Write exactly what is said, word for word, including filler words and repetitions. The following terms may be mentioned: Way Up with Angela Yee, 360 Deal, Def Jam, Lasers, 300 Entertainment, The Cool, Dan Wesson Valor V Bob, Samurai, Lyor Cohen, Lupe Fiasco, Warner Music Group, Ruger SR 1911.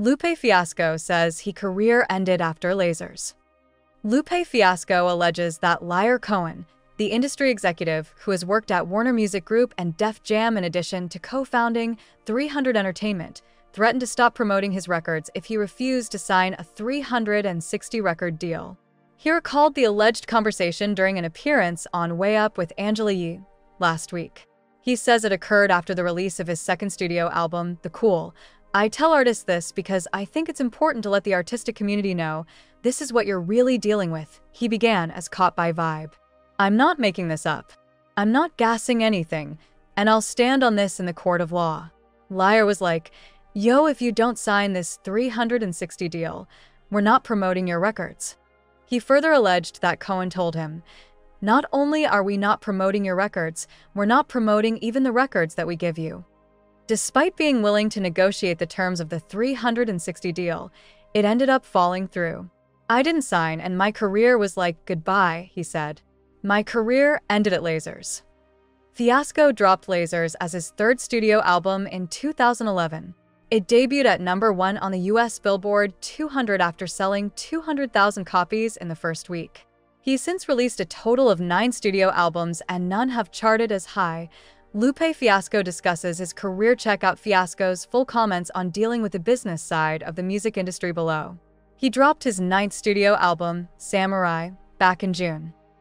Lupe Fiasco says he career ended after Lasers. Lupe Fiasco alleges that Lyor Cohen, the industry executive who has worked at Warner Music Group and Def Jam in addition to co-founding three hundred Entertainment, threatened to stop promoting his records if he refused to sign a three hundred sixty record deal. He recalled the alleged conversation during an appearance on Way Up with Angela Yee last week. He says it occurred after the release of his second studio album, The Cool. "I tell artists this because I think it's important to let the artistic community know this is what you're really dealing with," he began as caught by Vibe. "I'm not making this up. I'm not gassing anything, and I'll stand on this in the court of law." Lyor was like, "Yo, if you don't sign this three hundred sixty deal, we're not promoting your records." He further alleged that Cohen told him, "Not only are we not promoting your records, we're not promoting even the records that we give you." Despite being willing to negotiate the terms of the three hundred sixty deal, it ended up falling through. "I didn't sign and my career was like goodbye," he said. "My career ended at Lasers." Fiasco dropped Lasers as his third studio album in two thousand eleven. It debuted at number one on the U S Billboard two hundred after selling two hundred thousand copies in the first week. He's since released a total of nine studio albums and none have charted as high. Lupe Fiasco discusses his career. Check out Fiasco's full comments on dealing with the business side of the music industry below. He dropped his ninth studio album, Samurai, back in June.